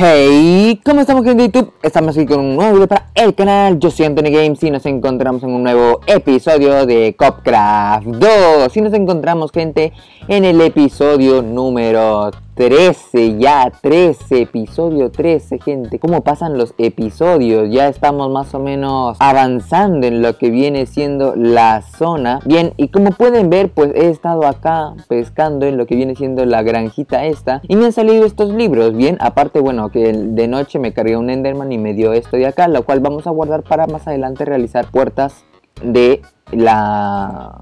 Hey, ¿cómo estamos aquí en YouTube? Estamos aquí con un nuevo video para el canal. Yo soy Anthony Games y nos encontramos en un nuevo episodio de CoopCraft 2. Y nos encontramos, gente, en el episodio número 13. Ya 13, episodio 13, gente. ¿Cómo pasan los episodios? Ya estamos más o menos avanzando en lo que viene siendo la zona. Bien, y como pueden ver, pues he estado acá pescando en lo que viene siendo la granjita esta. Y me han salido estos libros, bien. Aparte, bueno, que de noche me cargué un Enderman y me dio esto de acá, lo cual vamos a guardar para más adelante realizar puertas de la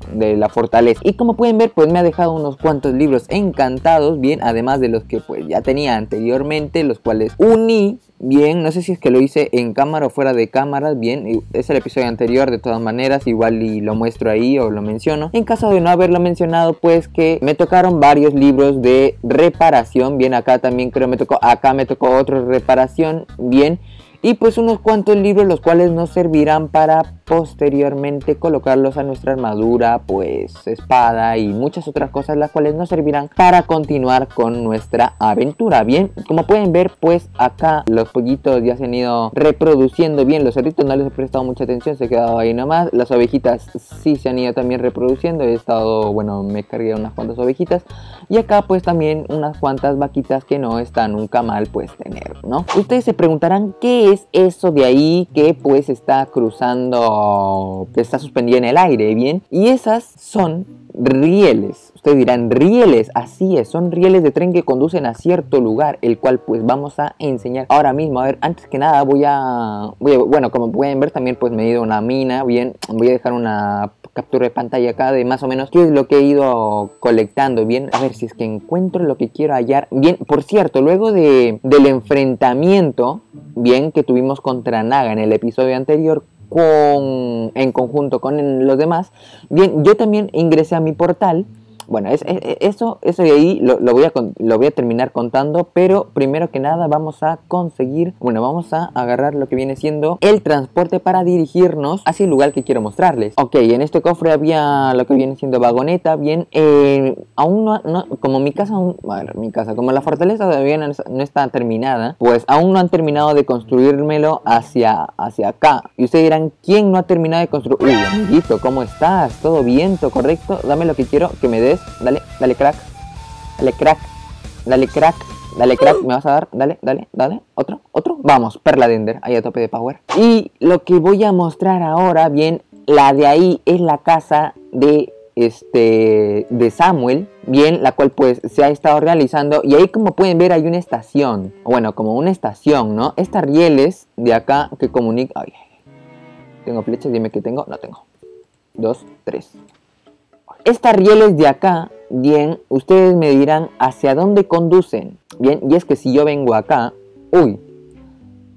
fortaleza. Y como pueden ver, pues me ha dejado unos cuantos libros encantados, bien, además de los que pues ya tenía anteriormente, los cuales uní, bien, no sé si es que lo hice en cámara o fuera de cámara, bien, es el episodio anterior de todas maneras, igual y lo muestro ahí o lo menciono. En caso de no haberlo mencionado, pues que me tocaron varios libros de reparación, bien, acá también creo me tocó otro de reparación, bien. Y pues unos cuantos libros los cuales nos servirán para posteriormente colocarlos a nuestra armadura, pues espada y muchas otras cosas, las cuales nos servirán para continuar con nuestra aventura. Bien, como pueden ver, pues acá los pollitos ya se han ido reproduciendo. Bien, los cerditos no les he prestado mucha atención, se han quedado ahí nomás. Las ovejitas sí se han ido también reproduciendo. He estado, bueno, me cargué unas cuantas ovejitas. Y acá pues también unas cuantas vaquitas que no está nunca mal pues tener, ¿no? Ustedes se preguntarán qué es eso de ahí que pues está cruzando, que está suspendida en el aire, bien, y esas son rieles. Ustedes dirán, rieles, así es, son rieles de tren que conducen a cierto lugar, el cual pues vamos a enseñar ahora mismo. A ver, antes que nada voy a bueno, como pueden ver también pues me he ido a una mina, bien, voy a dejar una captura de pantalla acá de más o menos qué es lo que he ido colectando, bien, a ver si es que encuentro lo que quiero hallar. Bien, por cierto, luego del enfrentamiento, bien, que tuvimos contra Naga en el episodio anterior en conjunto con los demás, bien, yo también ingresé a mi portal. Bueno, eso de ahí lo voy a terminar contando, pero primero que nada vamos a conseguir, bueno, vamos a agarrar lo que viene siendo el transporte para dirigirnos hacia el lugar que quiero mostrarles. Ok, en este cofre había lo que viene siendo vagoneta, bien, aún no, como mi casa, bueno, mi casa, como la fortaleza todavía no está terminada, pues aún no han terminado de construírmelo hacia acá. Y ustedes dirán, ¿quién no ha terminado de construir? Uy, amiguito, ¿cómo estás? ¿Todo bien? ¿Todo correcto? Dame lo que quiero que me des. Dale, dale crack, dale crack, dale crack, dale crack. Me vas a dar, dale, dale, dale. Otro. Vamos, perla de Ender, ahí a tope de power. Y lo que voy a mostrar ahora, bien, la de ahí es la casa de Samuel, bien, la cual pues se ha estado realizando. Y ahí, como pueden ver, hay una estación, bueno, como una estación, ¿no? Estas rieles de acá que comunican. Ay, tengo flechas, dime que tengo. No tengo. 2, 3. Estas rieles de acá, bien, ustedes me dirán hacia dónde conducen, bien, y es que si yo vengo acá, uy,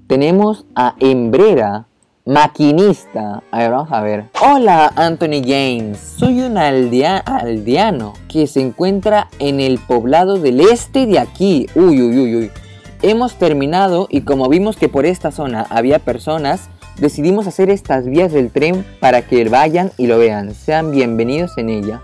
tenemos a hembrera, maquinista, a ver, vamos a ver. Hola Anthony Games, soy un aldeano que se encuentra en el poblado del este de aquí, uy, hemos terminado y como vimos que por esta zona había personas, decidimos hacer estas vías del tren para que vayan y lo vean. Sean bienvenidos en ella.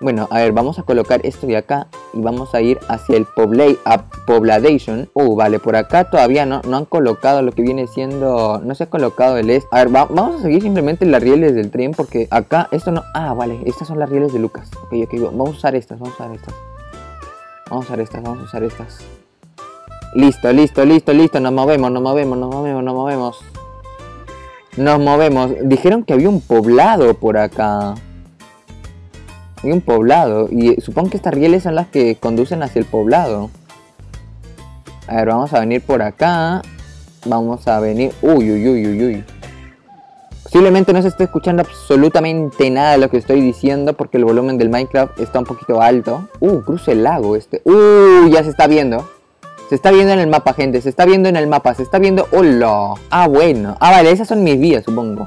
Bueno, a ver, vamos a colocar esto de acá y vamos a ir hacia el Poblation. Vale, por acá todavía no han colocado lo que viene siendo... No se ha colocado el... A ver, vamos a seguir simplemente las rieles del tren porque acá esto no... Ah, vale, estas son las rieles de Lucas. Ok, vamos a usar estas, vamos a usar estas. Listo, nos movemos. Nos movemos. Dijeron que había un poblado por acá. Hay un poblado. Y supongo que estas rieles son las que conducen hacia el poblado. A ver, vamos a venir por acá. Vamos a venir... Uy. Posiblemente no se esté escuchando absolutamente nada de lo que estoy diciendo porque el volumen del Minecraft está un poquito alto. Cruce el lago este. Ya se está viendo. Se está viendo en el mapa, gente. Se está viendo. ¡Hola! Ah, bueno. Ah, vale. Esas son mis vías, supongo.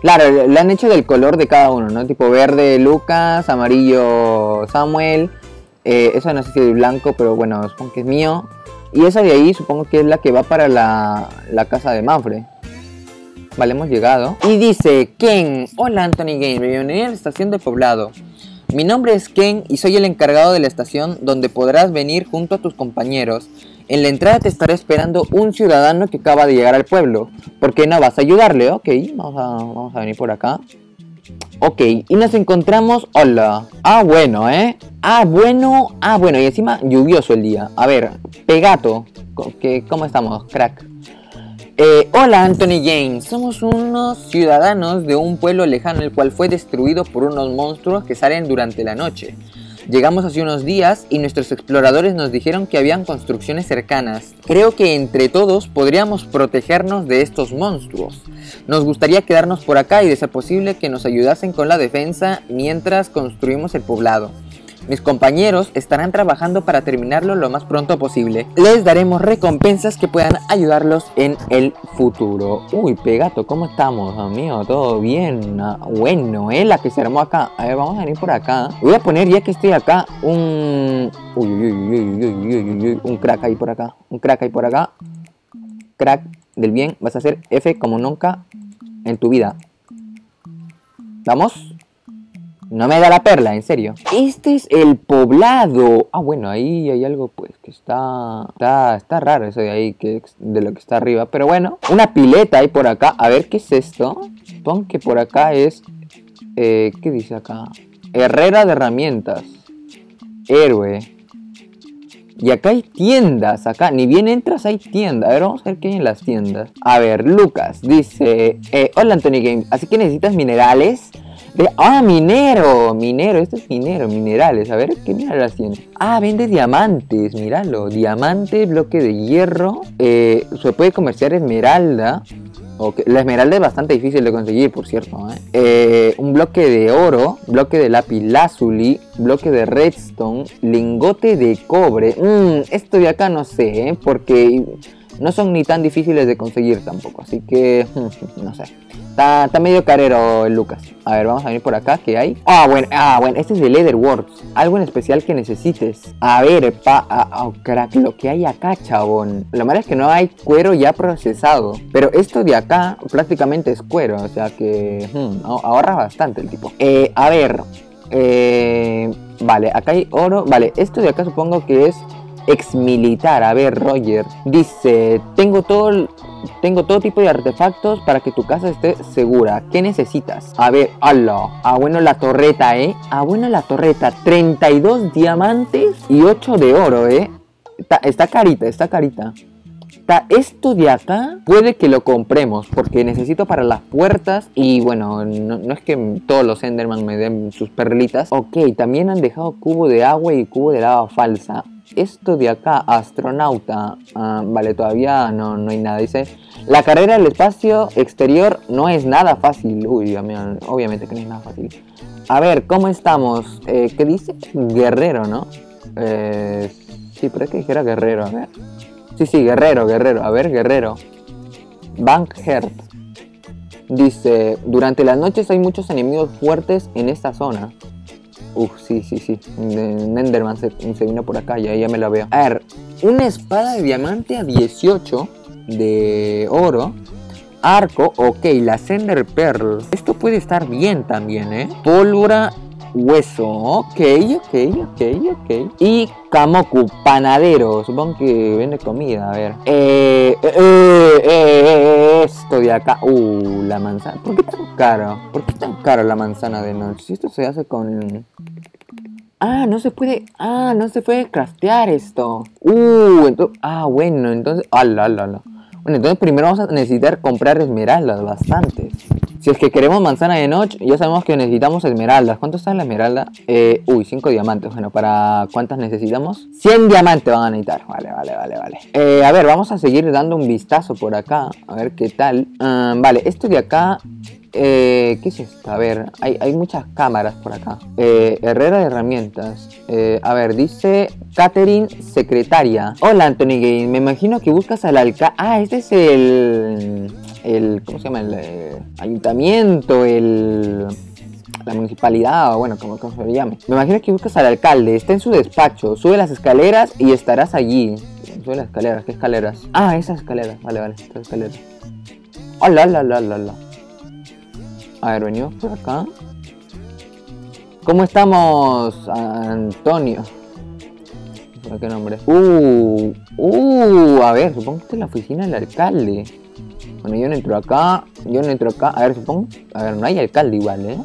Claro, le han hecho del color de cada uno, ¿no? Tipo verde, Lucas. Amarillo, Samuel. Eso no sé si es blanco, pero bueno, supongo que es mío. Y esa de ahí supongo que es la que va para la casa de Manfred. Vale, hemos llegado. Y dice, Ken. Hola, Anthony Games. Bienvenido a la estación de poblado. Mi nombre es Ken y soy el encargado de la estación donde podrás venir junto a tus compañeros En la entrada te estará esperando un ciudadano que acaba de llegar al pueblo. ¿Por qué no vas a ayudarle? Ok, vamos a venir por acá. Ok, y nos encontramos... Hola. Ah, bueno, ¿eh? Ah, bueno. Y encima lluvioso el día. A ver, Pegato. ¿Cómo estamos, crack? Hola, Anthony Games. Somos unos ciudadanos de un pueblo lejano, el cual fue destruido por unos monstruos que salen durante la noche. Llegamos hace unos días y nuestros exploradores nos dijeron que habían construcciones cercanas. Creo que entre todos podríamos protegernos de estos monstruos. Nos gustaría quedarnos por acá y de ser posible que nos ayudasen con la defensa mientras construimos el poblado. Mis compañeros estarán trabajando para terminarlo lo más pronto posible. Les daremos recompensas que puedan ayudarlos en el futuro. Uy, Pegato, ¿cómo estamos, amigo? ¿Todo bien? Bueno, la que se armó acá. A ver, vamos a venir por acá. Voy a poner, ya que estoy acá, un... Uy, un crack ahí por acá. Un crack ahí por acá. Crack del bien. Vas a hacer F como nunca en tu vida. ¿Vamos? No me da la perla, en serio. Este es el poblado. Ah, bueno, ahí hay algo pues que está raro eso de ahí, que de lo que está arriba. Pero bueno, una pileta ahí por acá. A ver, ¿qué es esto? Supongo que por acá es... ¿qué dice acá? Herrera de herramientas. Héroe. Y acá hay tiendas, acá. Ni bien entras, hay tiendas. A ver, vamos a ver qué hay en las tiendas. A ver, Lucas dice... hola, Anthony Games. Así que necesitas minerales... Ah, minero, esto es minero, minerales. A ver, ¿qué minerales tiene? Ah, vende diamantes, míralo. Diamante, bloque de hierro. Se puede comerciar esmeralda. Okay. La esmeralda es bastante difícil de conseguir, por cierto, ¿eh? Un bloque de oro, bloque de lapislázuli, bloque de redstone, lingote de cobre. Esto de acá no sé, ¿eh? Porque no son ni tan difíciles de conseguir tampoco. Así que, no sé. Está medio carero el Lucas. A ver, vamos a venir por acá, ¿qué hay? Ah, bueno, este es de Leatherworks. Algo en especial que necesites. A ver, crack, lo que hay acá, chabón. Lo malo es que no hay cuero ya procesado. Pero esto de acá prácticamente es cuero, o sea que... ahorra bastante el tipo. A ver... vale, acá hay oro. Vale, esto de acá supongo que es... Exmilitar, a ver, Roger. Dice, tengo todo tipo de artefactos para que tu casa esté segura. ¿Qué necesitas? A ver, hola. Ah, bueno, la torreta, Ah, bueno, la torreta. 32 diamantes y 8 de oro, Está carita, está carita. Esto de acá puede que lo compremos, porque necesito para las puertas. Y bueno, no es que todos los Enderman me den sus perlitas. Ok, también han dejado cubo de agua y cubo de lava falsa. Esto de acá, astronauta. Vale, todavía no hay nada. Dice, la carrera del espacio exterior no es nada fácil. Uy, obviamente que no es nada fácil. A ver, ¿cómo estamos? ¿Qué dice? Guerrero, ¿no? Sí, pero es que dijera guerrero, a ver. Sí, guerrero. A ver, guerrero. Bankheart. Dice, durante las noches hay muchos enemigos fuertes en esta zona. Sí. Enderman se vino por acá, ya me la veo. A ver, una espada de diamante a 18 de oro. Arco, ok, la Ender Pearl. Esto puede estar bien también, Pólvora, hueso, ok. Y Kamoku, panadero, supongo que vende comida, a ver. Esto de acá, la manzana. ¿Por qué tan caro? ¿Por qué tan caro la manzana de noche? Si esto se hace con... no se puede craftear esto. Entonces... bueno, entonces... Bueno, entonces primero vamos a necesitar comprar esmeraldas, bastantes. Si es que queremos manzana de noche, ya sabemos que necesitamos esmeraldas. ¿Cuánto está la esmeralda? 5 diamantes. Bueno, ¿para cuántas necesitamos? 100 diamantes van a necesitar. Vale. A ver, vamos a seguir dando un vistazo por acá. A ver qué tal. Vale, esto de acá... ¿qué es esto? A ver, hay muchas cámaras por acá. Herrera de herramientas. A ver, dice Catherine, secretaria. Hola, Anthony Gaines. Me imagino que buscas al alcalde. Este es el ¿cómo se llama? El ayuntamiento, la municipalidad, o bueno, como se le llame. Me imagino que buscas al alcalde. Está en su despacho. Sube las escaleras y estarás allí. Sube las escaleras. ¿Qué escaleras? Esas escaleras. Vale, estas escaleras. Hola. A ver, venimos por acá. ¿Cómo estamos, Antonio? ¿Qué nombre? A ver, supongo que esta es la oficina del alcalde. Bueno, yo no entro acá. A ver, supongo. A ver, no hay alcalde igual, ¿eh?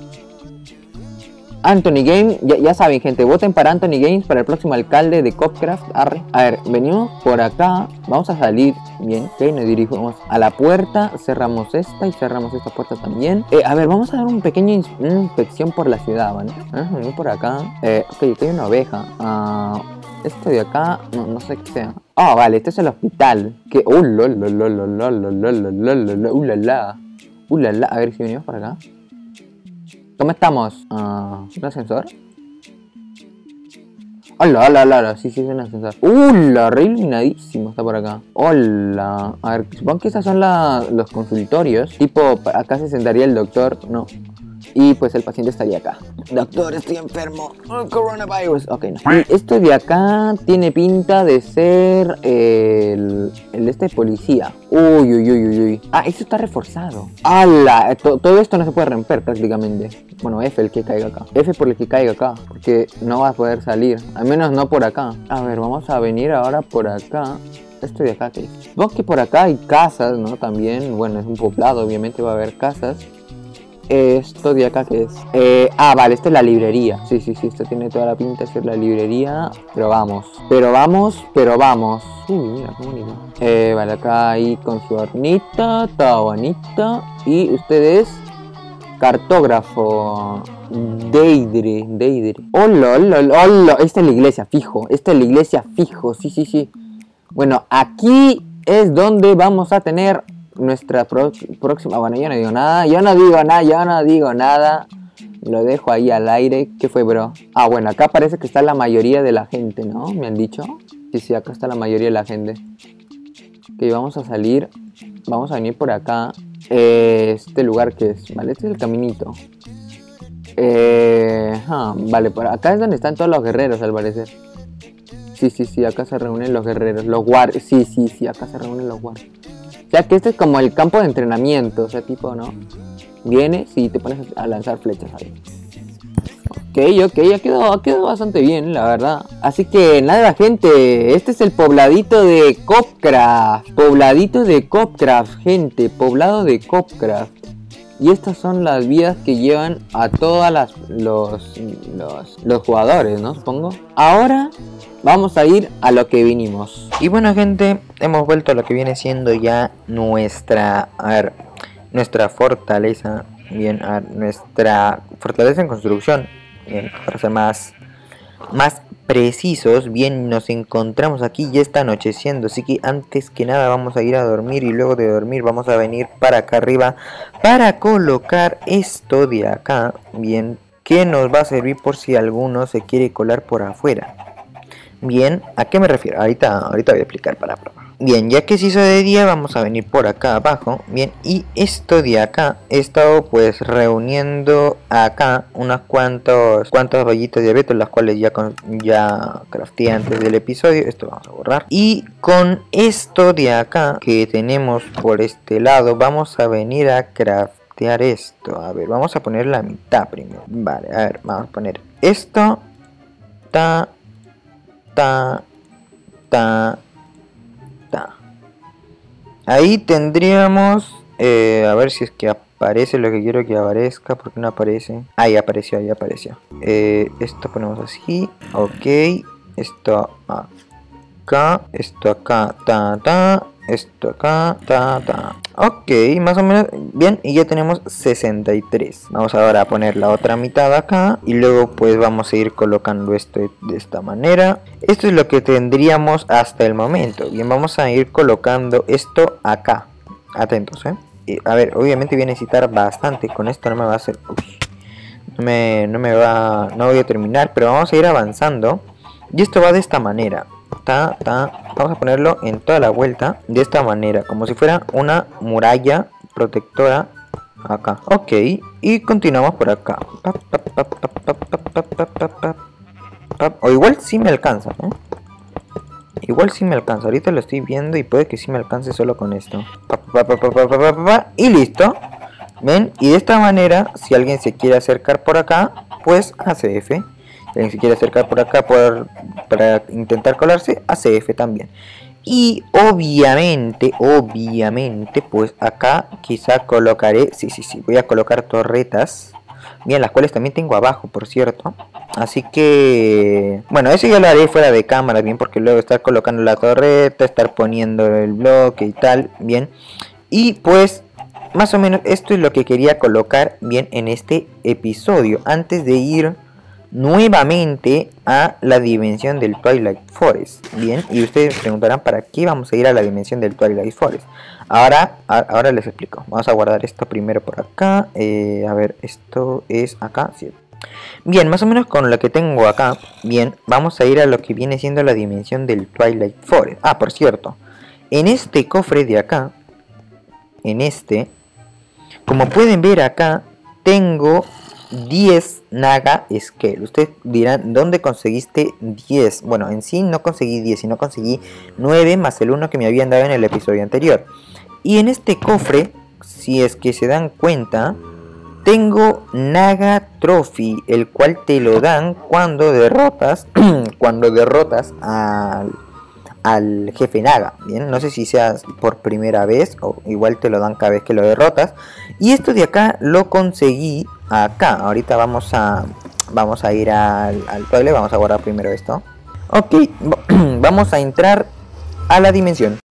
Anthony Games, ya saben, gente, voten para Anthony Games para el próximo alcalde de CoopCraft. Arre. A ver, venimos por acá, vamos a salir, bien, ok, nos dirigimos a la puerta, cerramos esta y cerramos esta puerta también. A ver, vamos a dar un pequeño inspección por la ciudad, ¿vale? Venimos por acá, ok, aquí hay una oveja, esto de acá, no sé qué sea. Ah, vale, este es el hospital, que, a ver si venimos por acá. ¿Cómo estamos? ¿Un ascensor? Hola, hola, sí, es un ascensor. Re iluminadísimo está por acá. Hola. A ver, supongo que esas son los consultorios. Tipo, acá se sentaría el doctor, no. Y pues el paciente estaría acá. Doctor, estoy enfermo. Coronavirus. Ok, no. Esto de acá tiene pinta de ser el este policía. Uy. Ah, esto está reforzado. ¡Hala! Todo esto no se puede romper prácticamente. Bueno, F el que caiga acá. F por el que caiga acá. Porque no vas a poder salir. Al menos no por acá. A ver, vamos a venir ahora por acá. Esto de acá, ¿qué es? Vos que por acá hay casas, ¿no? También, bueno, es un poblado. Obviamente va a haber casas. Esto de acá, ¿qué es? Vale, esta es la librería. Sí, esto tiene toda la pinta de ser la librería. Pero vamos. Uy, mira, qué bonito. Vale, acá ahí con su hornita, toda bonita. Y usted es cartógrafo. Deidre. Hola. Esta es la iglesia, fijo. Sí. Bueno, aquí es donde vamos a tener nuestra próxima... Bueno, yo no digo nada. Lo dejo ahí al aire. ¿Qué fue, bro? Bueno, acá parece que está la mayoría de la gente, ¿no? ¿Me han dicho? Sí, acá está la mayoría de la gente. Ok, vamos a salir. Vamos a venir por acá. Este lugar que es... Vale, este es el caminito. Vale, por acá es donde están todos los guerreros, al parecer. Sí, acá se reúnen los guerreros. Los guardias. Sí, acá se reúnen los guardias. O sea que este es como el campo de entrenamiento, o sea, tipo, ¿no? Vienes y te pones a lanzar flechas ahí. Ok, ha quedado bastante bien, la verdad. Así que nada, gente, este es el pobladito de CoopCraft. Poblado de CoopCraft. Y estas son las vías que llevan a todas los jugadores, ¿no? Supongo. Ahora... vamos a ir a lo que vinimos. Y bueno, gente, hemos vuelto a lo que viene siendo ya nuestra fortaleza. Bien, a ver, nuestra fortaleza en construcción. Bien, para ser más precisos. Bien, nos encontramos aquí, ya está anocheciendo. Así que antes que nada vamos a ir a dormir. Y luego de dormir vamos a venir para acá arriba para colocar esto de acá. Bien, que nos va a servir por si alguno se quiere colar por afuera. Bien, ¿a qué me refiero? Ahorita voy a explicar para probar. Bien, ya que se hizo de día, vamos a venir por acá abajo. Bien, y esto de acá, he estado pues reuniendo acá unos cuantos rollitos de abeto, las cuales ya crafteé antes del episodio. Esto vamos a borrar. Y con esto de acá, que tenemos por este lado, vamos a venir a craftear esto. A ver, vamos a poner la mitad primero. Vale, a ver, vamos a poner esto. Ahí tendríamos, a ver si es que aparece lo que quiero que aparezca, porque no aparece. Ahí apareció. Esto ponemos así, ok. Esto acá, esto acá, esto acá, Ok, más o menos, bien, y ya tenemos 63. Vamos ahora a poner la otra mitad acá. Y luego pues vamos a ir colocando esto de esta manera. Esto es lo que tendríamos hasta el momento. Bien, vamos a ir colocando esto acá. Atentos, a ver, obviamente voy a necesitar bastante. Con esto no me va a hacer... No voy a terminar, pero vamos a ir avanzando. Y esto va de esta manera. Vamos a ponerlo en toda la vuelta de esta manera, como si fuera una muralla protectora acá. Ok, y continuamos por acá. O igual sí me alcanza, ¿eh? Igual sí me alcanza, ahorita lo estoy viendo y puede que sí me alcance solo con esto. Y listo. ¿Ven? Y de esta manera, si alguien se quiere acercar por acá, pues hace F. Si quiere acercar por acá para intentar colarse, hace F también. Y obviamente, pues acá quizá colocaré, sí, voy a colocar torretas. Bien, las cuales también tengo abajo, por cierto. Así que, bueno, eso ya lo haré fuera de cámara, bien, porque luego estar colocando la torreta, estar poniendo el bloque y tal, bien. Y pues, más o menos esto es lo que quería colocar, bien, en este episodio. Antes de ir nuevamente a la dimensión del Twilight Forest, bien. Y ustedes me preguntarán, ¿para qué vamos a ir a la dimensión del Twilight Forest? Ahora les explico. Vamos a guardar esto primero por acá. A ver, esto es acá, sí. Bien, más o menos con lo que tengo acá, bien, vamos a ir a lo que viene siendo la dimensión del Twilight Forest. Ah, por cierto, en este cofre de acá, en este, como pueden ver acá, tengo 10 Naga Scale. Ustedes dirán, ¿dónde conseguiste 10? Bueno, en sí no conseguí 10, sino conseguí 9 más el 1 que me habían dado en el episodio anterior. Y en este cofre, si es que se dan cuenta, tengo Naga Trophy, el cual te lo dan cuando derrotas al jefe Naga, bien, no sé si sea por primera vez o igual te lo dan cada vez que lo derrotas. Y esto de acá lo conseguí acá. Ahorita vamos a ir al pueblo. Vamos a guardar primero esto. Ok, vamos a entrar a la dimensión.